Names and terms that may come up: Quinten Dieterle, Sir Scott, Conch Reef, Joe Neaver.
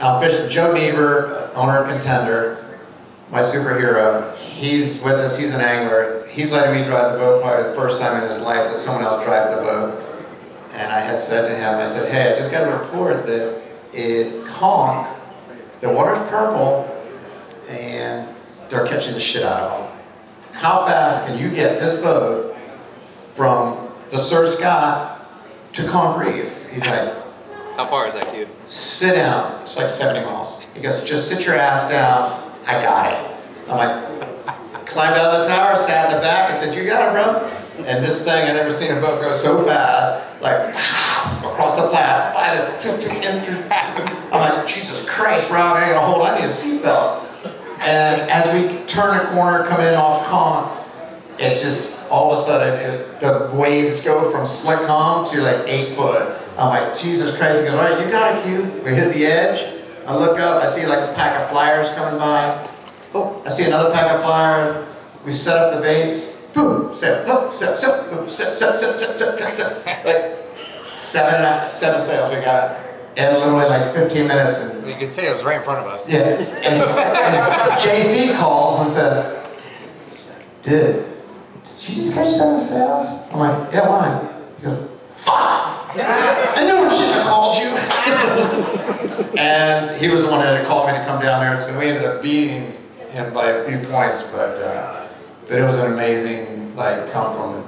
Outfish Joe Neaver, owner of Contender, my superhero. He's with us, he's an angler. He's letting me drive the boat probably the first time in his life that someone else drives the boat. And I had said to him, I said, hey, I just got a report that it conch, the water's purple, and they're catching the shit out of them. How fast can you get this boat from the Sir Scott to Conch Reef? He's like, how far is that, dude? Sit down. It's like 70 miles. He goes, just sit your ass down. I got it. I'm like, I climbed out of the tower, sat in the back. I said, you got it, bro. And this thing, I never seen a boat go so fast, like across the flats. I'm like, Jesus Christ, Rob, I ain't gonna hold. I need a seatbelt. And as we turn a corner, coming in off calm, it's just all of a sudden the waves go from slick calm to like 8 foot. I'm like, Jesus Christ. He goes, all right, you got it, Q. We hit the edge. I look up, I see like a pack of flyers coming by. Oh, I see another pack of flyers. We set up the baits. Boom, set, up, set, set, set. Like seven sails we got. And literally like 15 minutes. And you could say it was right in front of us. Yeah. And JC calls and says, dude, did you just catch 7 sails? I'm like, yeah, why? He goes, fuck! I knew I shouldn't have called you. And he was the one that had called me to come down there. So we ended up beating him by a few points, but it was an amazing like compliment.